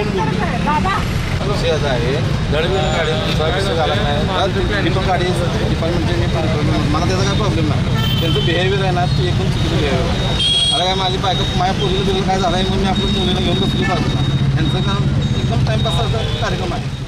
थांबून असे आहे दळवीन गाडी सर्विसला झाला नाही तिथून गाडी डिपार्टमेंटने मला त्याचा काय प्रॉब्लेम नाही त्यांचं बिहेवियर आहे ना ते एकदम चुकीचं बिहेवियर आता काय माझी बायको माझ्या पोरीला दिलं काय झालं आहे म्हणून मी आपल्या मुलीला घेऊन बसली पाहिजे त्यांचं काम एकदम टाईमपास कार्यक्रम आहे।